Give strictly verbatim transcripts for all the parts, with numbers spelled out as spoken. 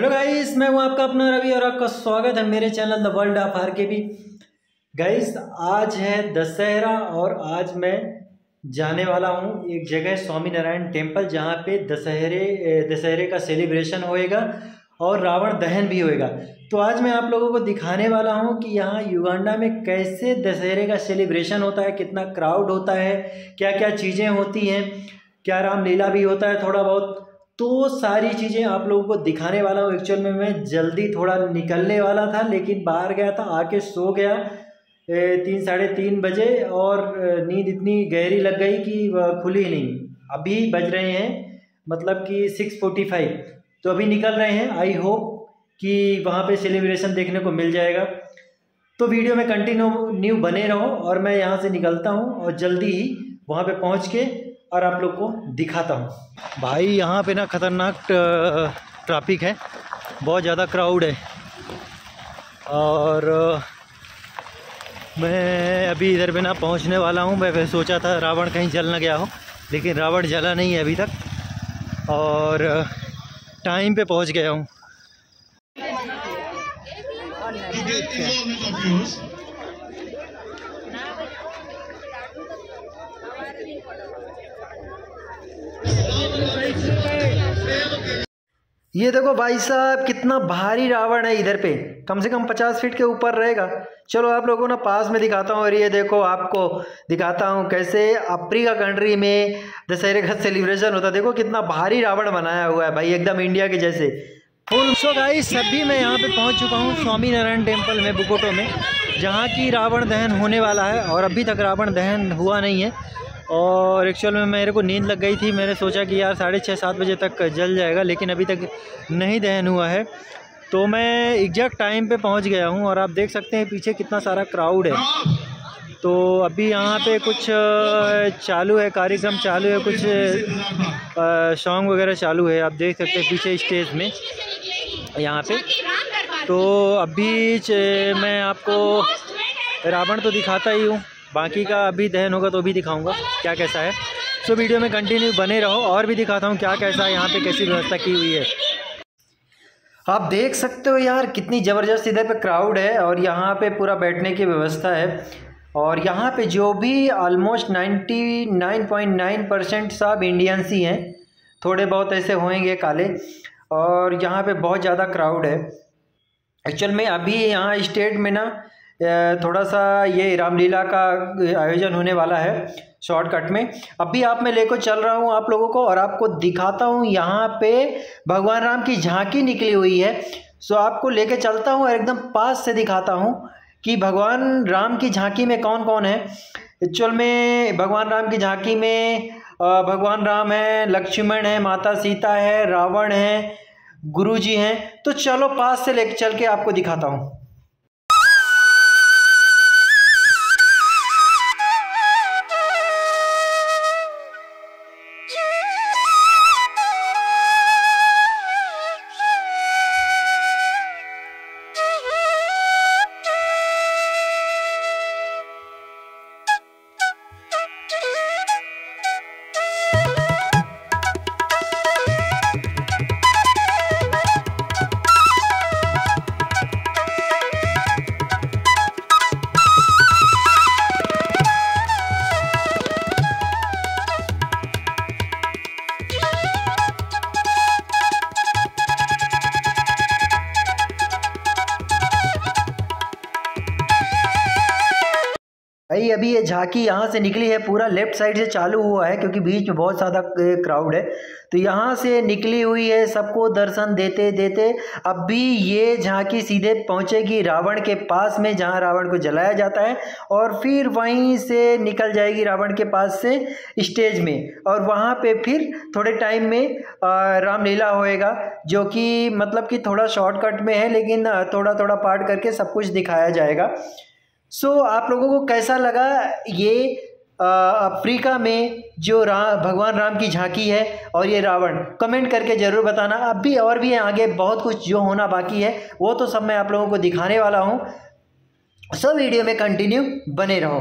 Hello guys, मैं हूँ आपका अपना रवि और आपका स्वागत है मेरे channel the world of RKB. Guys, आज है दशहरा और आज मैं जाने वाला हूँ एक जगह स्वामी नारायण टेम्पल, जहाँ पे दशहरे दशहरे का सेलिब्रेशन होएगा और रावण दहन भी होएगा। तो आज मैं आप लोगों को दिखाने वाला हूँ कि यहाँ युगांडा में कैसे दशहरे का सेलिब्रेशन होता है, कितना क्राउड होता है, क्या क्या चीज़ें होती हैं, क्या रामलीला भी होता है थोड़ा बहुत। तो सारी चीज़ें आप लोगों को दिखाने वाला हूँ। एक्चुअल में मैं जल्दी थोड़ा निकलने वाला था, लेकिन बाहर गया था, आके सो गया तीन साढ़े तीन बजे और नींद इतनी गहरी लग गई कि खुली नहीं। अभी बज रहे हैं मतलब कि सिक्स फोर्टी फाइव, तो अभी निकल रहे हैं। आई होप कि वहाँ पे सेलिब्रेशन देखने को मिल जाएगा। तो वीडियो में कंटिन्यू न्यू बने रहो और मैं यहाँ से निकलता हूँ और जल्दी ही वहाँ पर पहुँच के और आप लोग को दिखाता हूँ। भाई यहाँ पे ना ख़तरनाक ट्रैफिक है, बहुत ज़्यादा क्राउड है और मैं अभी इधर पे ना पहुँचने वाला हूँ। मैं सोचा था रावण कहीं जल ना गया हो, लेकिन रावण जला नहीं है अभी तक और टाइम पे पहुँच गया हूँ। ये देखो भाई साहब, कितना भारी रावण है। इधर पे कम से कम पचास फीट के ऊपर रहेगा। चलो आप लोगों ना पास में दिखाता हूँ। और ये देखो, आपको दिखाता हूँ कैसे अफ्रीका कंट्री में दशहरे का सेलिब्रेशन होता है। देखो कितना भारी रावण बनाया हुआ है भाई, एकदम इंडिया के जैसे फुल। सो गाइस, सभी मैं यहाँ पे पहुँच चुका हूँ स्वामी नारायण टेम्पल में, बुकोटो में, जहाँ की रावण दहन होने वाला है और अभी तक रावण दहन हुआ नहीं है। और एक्चुअल में मेरे को नींद लग गई थी। मैंने सोचा कि यार साढ़े छः सात बजे तक जल जाएगा, लेकिन अभी तक नहीं दहन हुआ है। तो मैं एग्जैक्ट टाइम पे पहुंच गया हूं और आप देख सकते हैं पीछे कितना सारा क्राउड है। तो अभी यहाँ पे कुछ चालू है, कार्यक्रम चालू है, कुछ सॉन्ग वगैरह चालू है, आप देख सकते हैं पीछे स्टेज में यहाँ पे। तो अभी मैं आपको रावण तो दिखाता ही हूँ, बाकी का अभी दहन होगा तो भी दिखाऊंगा क्या कैसा है। सो वीडियो में कंटिन्यू बने रहो और भी दिखाता हूँ क्या कैसा है, यहाँ पे कैसी व्यवस्था की हुई है। आप देख सकते हो यार कितनी ज़बरदस्त इधर पे क्राउड है और यहाँ पे पूरा बैठने की व्यवस्था है। और यहाँ पे जो भी ऑलमोस्ट निन्यानवे पॉइंट नौ परसेंट सब इंडियंस ही हैं, थोड़े बहुत ऐसे होंगे काले। और यहाँ पर बहुत ज़्यादा क्राउड है। एक्चुअल में अभी यहाँ स्टेट में ना थोड़ा सा ये रामलीला का आयोजन होने वाला है शॉर्टकट में। अभी आप मैं लेकर चल रहा हूँ आप लोगों को और आपको दिखाता हूँ। यहाँ पे भगवान राम की झांकी निकली हुई है। सो आपको लेके चलता हूँ और एकदम पास से दिखाता हूँ कि भगवान राम की झांकी में कौन कौन है। एक्चुअल में भगवान राम की झांकी में भगवान राम है, लक्ष्मण है, माता सीता है, रावण है, गुरु जी हैं। तो चलो पास से लेके चल के आपको दिखाता हूँ। भाई अभी ये झांकी यहाँ से निकली है, पूरा लेफ़्ट साइड से चालू हुआ है क्योंकि बीच में बहुत ज़्यादा क्राउड है। तो यहाँ से निकली हुई है, सबको दर्शन देते देते अभी ये झांकी सीधे पहुँचेगी रावण के पास में, जहाँ रावण को जलाया जाता है। और फिर वहीं से निकल जाएगी रावण के पास से स्टेज में और वहाँ पे फिर थोड़े टाइम में रामलीला होएगा, जो कि मतलब कि थोड़ा शॉर्टकट में है, लेकिन थोड़ा थोड़ा पार्ट करके सब कुछ दिखाया जाएगा। सो so, आप लोगों को कैसा लगा ये अफ्रीका में जो राम भगवान राम की झांकी है और ये रावण, कमेंट करके ज़रूर बताना। अभी और भी आगे बहुत कुछ जो होना बाकी है वो तो सब मैं आप लोगों को दिखाने वाला हूँ। सो वीडियो में कंटिन्यू बने रहो।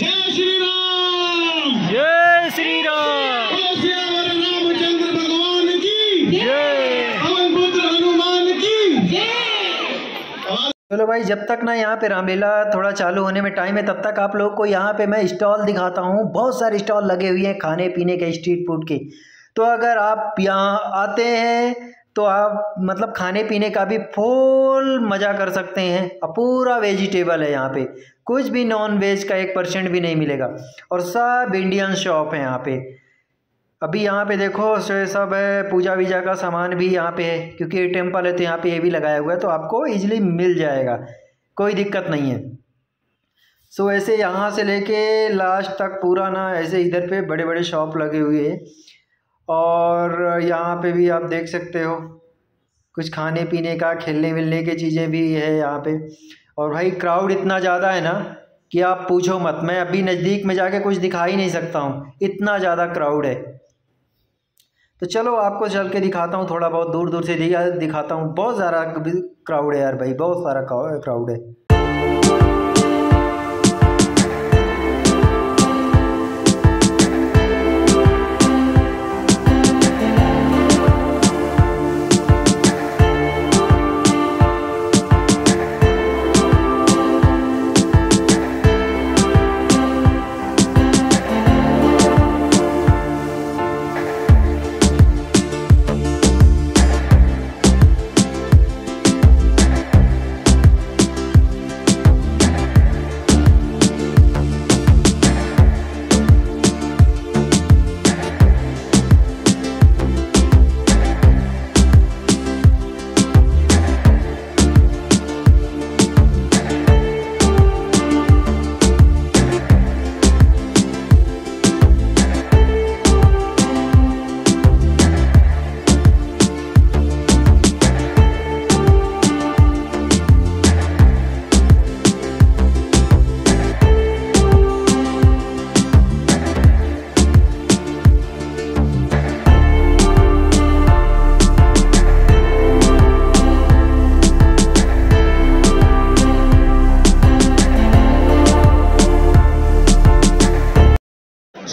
जय श्री राम, जय श्री राम, जय श्री राम, रामचंद्र भगवान की। चलो भाई, जब तक ना यहाँ पे रामलीला थोड़ा चालू होने में टाइम है तब तक आप लोग को यहाँ पे मैं स्टॉल दिखाता हूँ। बहुत सारे स्टॉल लगे हुए हैं खाने पीने के, स्ट्रीट फूड के। तो अगर आप यहाँ आते हैं तो आप मतलब खाने पीने का भी फुल मज़ा कर सकते हैं। अब पूरा वेजिटेबल है यहाँ पे, कुछ भी नॉन वेज का एक परसेंट भी नहीं मिलेगा। और सब इंडियन शॉप है यहाँ पे। अभी यहाँ पे देखो सब है, पूजा वीजा का सामान भी यहाँ पे है, क्योंकि ये टेम्पल है तो यहाँ पे ये भी लगाया हुआ है, तो आपको इजीली मिल जाएगा, कोई दिक्कत नहीं है। सो ऐसे यहाँ से लेके लास्ट तक पूरा ना ऐसे इधर पे बड़े बड़े शॉप लगे हुए हैं। और यहाँ पे भी आप देख सकते हो कुछ खाने पीने का, खेलने मिलने की चीज़ें भी है यहाँ पे। और भाई क्राउड इतना ज़्यादा है ना कि आप पूछो मत, मैं अभी नज़दीक में जाके कुछ दिखा ही नहीं सकता हूँ, इतना ज़्यादा क्राउड है। तो चलो आपको चल के दिखाता हूँ, थोड़ा बहुत दूर दूर से दिखाता हूँ। बहुत सारा क्राउड है यार भाई, बहुत सारा क्राउड है।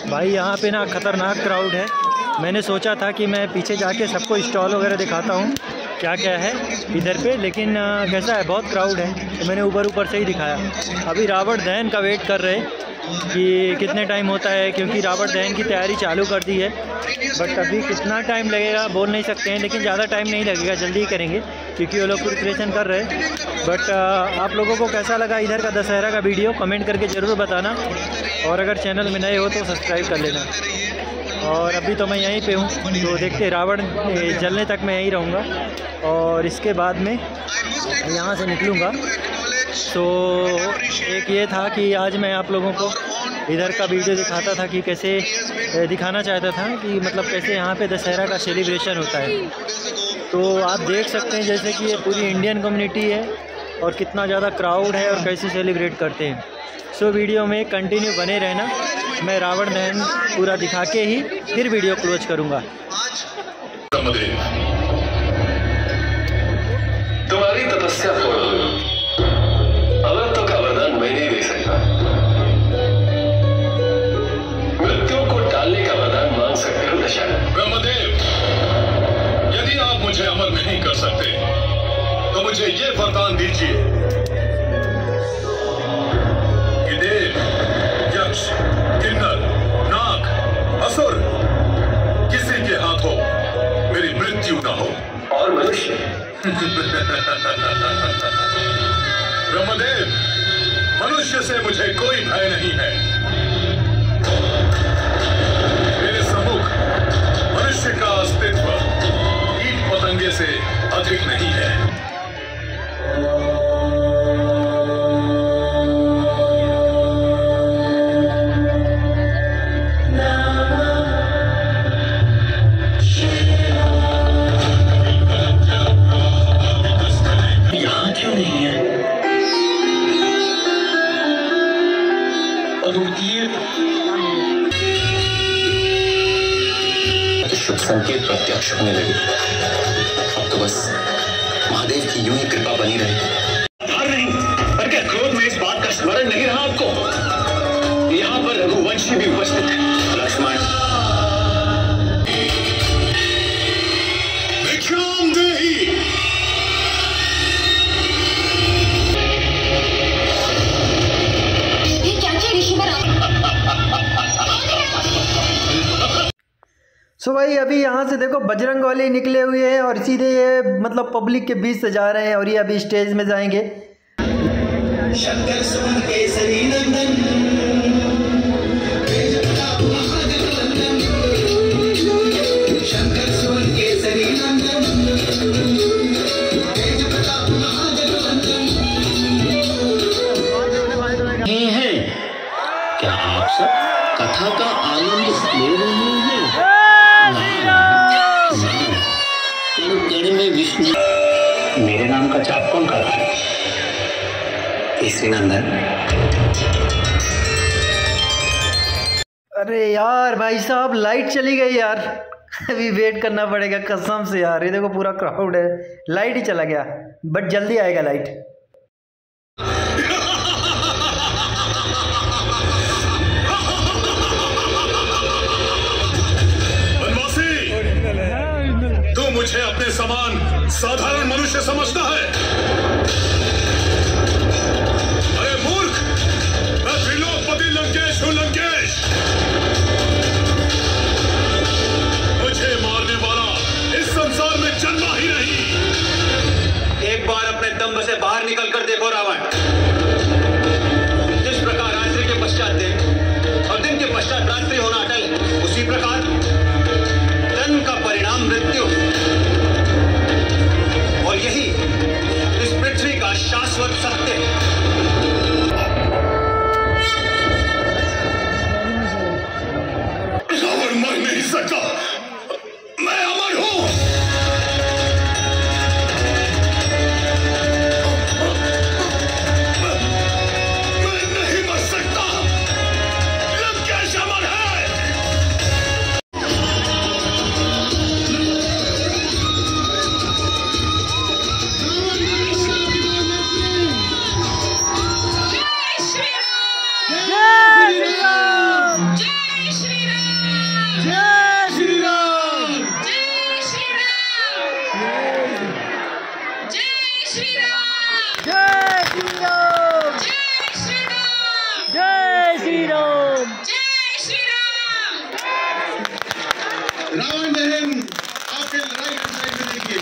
भाई यहाँ पे ना ख़तरनाक क्राउड है। मैंने सोचा था कि मैं पीछे जाके सबको स्टॉल वगैरह दिखाता हूँ क्या क्या है इधर पे, लेकिन कैसा है बहुत क्राउड है, तो मैंने ऊपर ऊपर से ही दिखाया। अभी रावण दहन का वेट कर रहे हैं कि कितने टाइम होता है, क्योंकि रावण दहन की तैयारी चालू कर दी है। बट अभी कितना टाइम लगेगा बोल नहीं सकते हैं, लेकिन ज़्यादा टाइम नहीं लगेगा, जल्दी ही करेंगे क्योंकि वो लोग प्रिपरेशन कर रहे हैं। बट आप लोगों को कैसा लगा इधर का दशहरा का वीडियो, कमेंट करके ज़रूर बताना। और अगर चैनल में नए हो तो सब्सक्राइब कर लेना। और अभी तो मैं यहीं पे हूँ, तो देखते रावण जलने तक मैं यहीं रहूँगा और इसके बाद में यहाँ से निकलूँगा। तो एक ये था कि आज मैं आप लोगों को इधर का वीडियो दिखाता था कि कैसे दिखाना चाहता था कि मतलब कैसे यहाँ पे दशहरा का सेलिब्रेशन होता है। तो आप देख सकते हैं जैसे कि ये पूरी इंडियन कम्युनिटी है और कितना ज़्यादा क्राउड है और कैसे सेलिब्रेट करते हैं। सो वीडियो में कंटिन्यू बने रहना, मैं रावण दहन पूरा दिखा के ही फिर वीडियो क्लोज करूँगा। तुम्हारी तपस्या अगर तो का वरदान मैं नहीं दे सकता, मृत्यु को टालने का वरदान मांग सकते हो ब्रह्मदेव। यदि आप मुझे अमर नहीं कर सकते तो मुझे ये वरदान दीजिए ब्रह्मदेव, मनुष्य से मुझे कोई भय नहीं है। मेरे सम्मुख मनुष्य का अस्तित्व कीट पतंगे से अधिक नहीं है। संकेत प्रत्यक्ष होने लगे, अब तो बस महादेव की यूं ही कृपा बनी रहे। हार नहीं, पर क्या क्रोध में इस बात का स्मरण नहीं रहा आपको? यहाँ पर रघुवंशी भी उपस्थित है। लक्ष्मण विक्रम देही ही अभी यहाँ से देखो बजरंग वाले निकले हुए हैं और सीधे ये मतलब पब्लिक के बीच से जा रहे हैं और ये अभी स्टेज में जाएंगे। कथा का आनंद ले रहे हैं में विष्णु। मेरे नाम का जाप कौन करता है? इसी नंदन। अरे यार भाई साहब लाइट चली गई यार, अभी वेट करना पड़ेगा कसम से यार। ये देखो पूरा क्राउड है, लाइट ही चला गया, बट जल्दी आएगा लाइट। मुझे अपने समान साधारण मनुष्य समझता है? अरे मूर्ख, मैं त्रिलोकपति लंकेश हूं, लंकेश। मुझे मारने वाला इस संसार में जन्मा ही नहीं। एक बार अपने दंभ से बाहर निकल कर देखो रावण, जिस प्रकार रात्रि के पश्चात दिन और दिन के पश्चात रात्रि होना अटल है, उसी प्रकार जन्म का परिणाम मृत्यु, और यही इस पृथ्वी का शाश्वत सत्य है। रावण मर नहीं सका, मैं अमर हूं। मैं नहीं मर सकता, लंकेश अमर है। रावण दहन आपके लड़ाई में देखिए।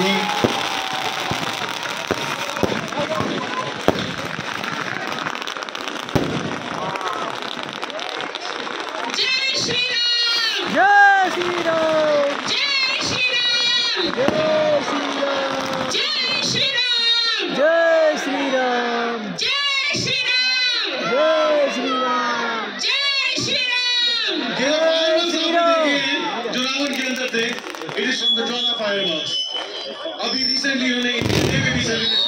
जय श्री राम, जय श्री राम। अभी रिसेंटली उन्होंने भी भी सर्विस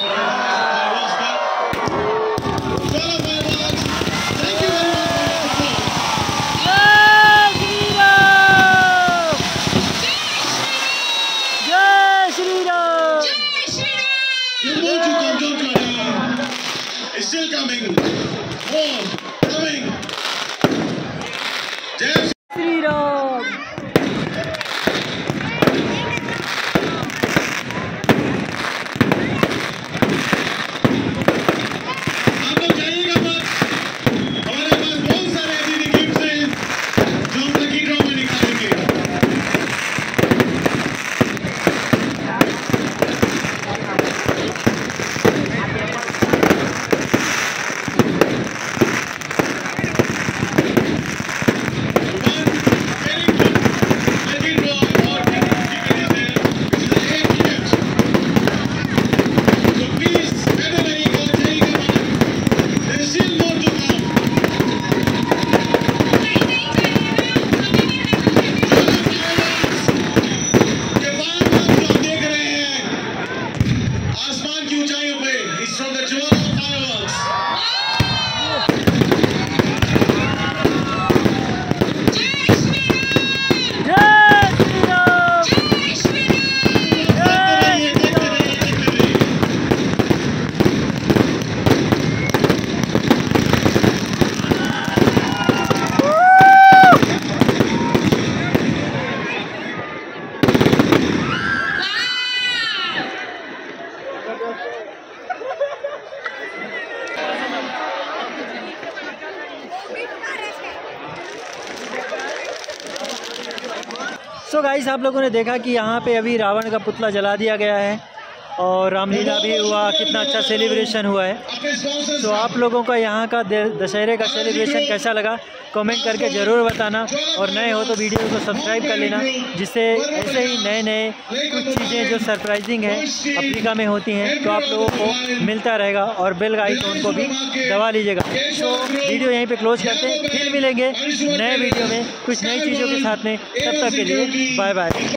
सो गाइस आप लोगों ने देखा कि यहाँ पे अभी रावण का पुतला जला दिया गया है और रामलीला भी हुआ, कितना अच्छा सेलिब्रेशन हुआ है। तो आप लोगों का यहाँ का दशहरे का सेलिब्रेशन कैसा लगा कमेंट करके ज़रूर बताना, और नए हो तो वीडियो को सब्सक्राइब कर लेना, जिससे ऐसे ही नए नए कुछ चीज़ें जो सरप्राइजिंग हैं अफ्रीका में होती हैं तो आप लोगों को मिलता रहेगा, और बेल का आइकॉन को भी दबा लीजिएगा। तो वीडियो यहीं पे क्लोज करते हैं, फिर मिलेंगे नए वीडियो में कुछ नई चीज़ों के साथ में, तब तक के लिए बाय बाय।